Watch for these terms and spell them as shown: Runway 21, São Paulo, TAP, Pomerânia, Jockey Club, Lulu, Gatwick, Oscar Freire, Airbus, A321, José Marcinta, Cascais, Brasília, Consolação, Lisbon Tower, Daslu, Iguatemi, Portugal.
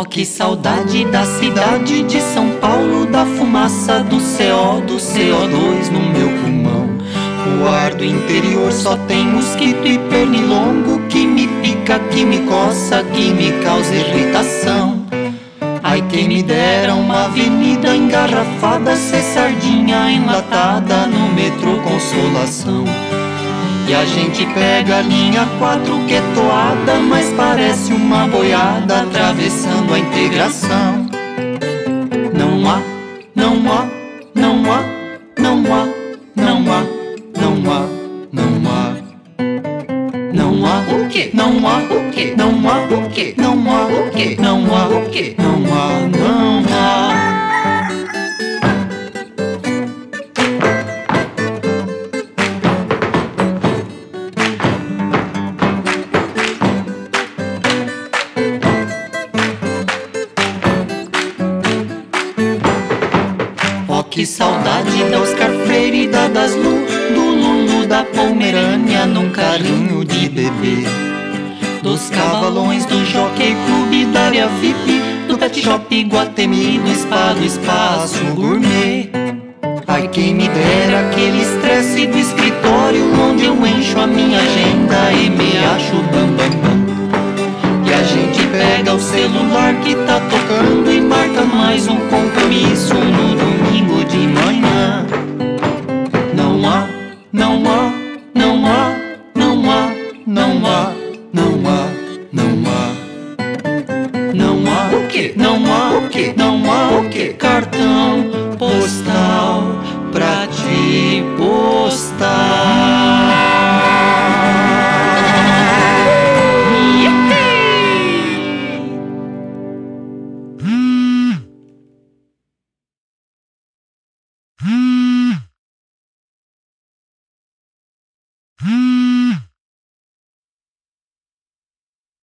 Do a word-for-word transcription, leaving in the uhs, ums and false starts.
Ó, que saudade da cidade de São Paulo, da fumaça do C O, do C O dois no meu pulmão. O ar do interior só tem mosquito e pernilongo, que me pica, que me coça, que me causa irritação. Ai, quem me dera uma avenida engarrafada, ser sardinha enlatada no metrô Consolação. E a gente pega a linha quatro que é toada, mas parece uma boiada atravessando a integração. Não há, não há, não há, não há, não há, não há, não há. Não há o que? Não há o que? Não há o que? Não há o que? Não há o que? Não há, não há. Que saudade da Oscar Freire e da Daslu, do Lulu, da Pomerânia num carrinho de bebê, dos cavalões do Jockey Club, da área V I P, do pet shop Iguatemi, do spa, do espaço gourmet. Ai, quem me dera aquele estresse do escritório, onde eu encho a minha agenda e me acho bambambam. E a gente pega o celular que tá tocando e marca mais um compromisso no